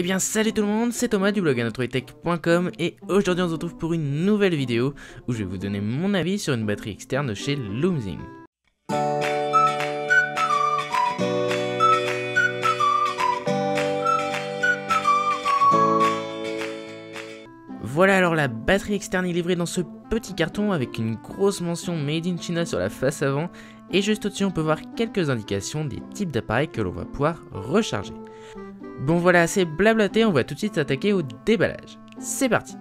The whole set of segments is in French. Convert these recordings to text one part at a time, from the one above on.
Eh bien salut tout le monde, c'est Thomas du blog 123itech.com et aujourd'hui on se retrouve pour une nouvelle vidéo où je vais vous donner mon avis sur une batterie externe chez Lumsing. Voilà, alors la batterie externe est livrée dans ce petit carton avec une grosse mention Made in China sur la face avant et juste au-dessus on peut voir quelques indications des types d'appareils que l'on va pouvoir recharger. Bon voilà, assez blablaté, on va tout de suite s'attaquer au déballage. C'est parti!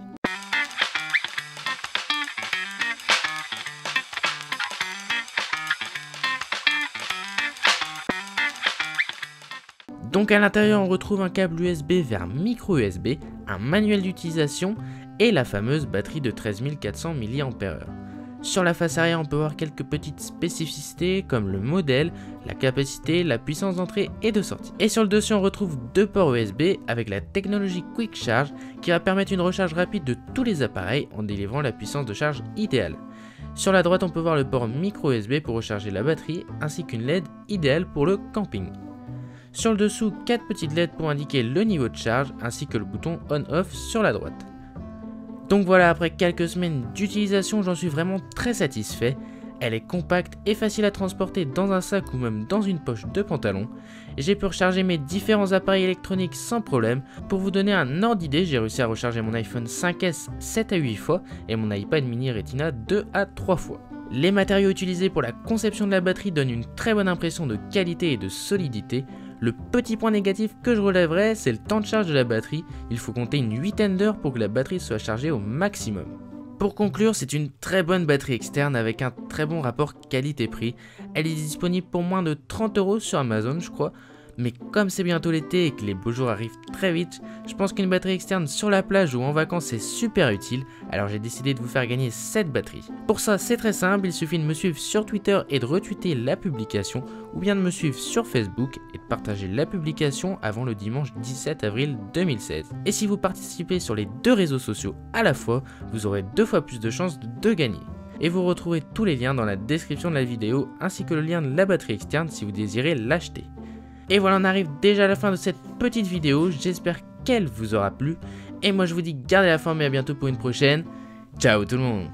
Donc à l'intérieur on retrouve un câble USB vers micro USB, un manuel d'utilisation et la fameuse batterie de 13400 mAh. Sur la face arrière on peut voir quelques petites spécificités comme le modèle, la capacité, la puissance d'entrée et de sortie. Et sur le dessus on retrouve deux ports USB avec la technologie Quick Charge qui va permettre une recharge rapide de tous les appareils en délivrant la puissance de charge idéale. Sur la droite on peut voir le port micro USB pour recharger la batterie ainsi qu'une LED idéale pour le camping. Sur le dessous, 4 petites LED pour indiquer le niveau de charge ainsi que le bouton on-off sur la droite. Donc voilà, après quelques semaines d'utilisation, j'en suis vraiment très satisfait. Elle est compacte et facile à transporter dans un sac ou même dans une poche de pantalon. J'ai pu recharger mes différents appareils électroniques sans problème. Pour vous donner un ordre d'idée, j'ai réussi à recharger mon iPhone 5S 7 à 8 fois et mon iPad mini Retina 2 à 3 fois. Les matériaux utilisés pour la conception de la batterie donnent une très bonne impression de qualité et de solidité. Le petit point négatif que je relèverai, c'est le temps de charge de la batterie. Il faut compter une 8aine d'heures pour que la batterie soit chargée au maximum. Pour conclure, c'est une très bonne batterie externe avec un très bon rapport qualité-prix. Elle est disponible pour moins de 30 € sur Amazon, je crois. Mais comme c'est bientôt l'été et que les beaux jours arrivent très vite, je pense qu'une batterie externe sur la plage ou en vacances est super utile, alors j'ai décidé de vous faire gagner cette batterie. Pour ça, c'est très simple, il suffit de me suivre sur Twitter et de retweeter la publication, ou bien de me suivre sur Facebook et de partager la publication avant le dimanche 17 avril 2016. Et si vous participez sur les deux réseaux sociaux à la fois, vous aurez 2 fois plus de chances de gagner. Et vous retrouvez tous les liens dans la description de la vidéo, ainsi que le lien de la batterie externe si vous désirez l'acheter. Et voilà, on arrive déjà à la fin de cette petite vidéo, j'espère qu'elle vous aura plu. Et moi je vous dis gardez la forme et à bientôt pour une prochaine. Ciao tout le monde!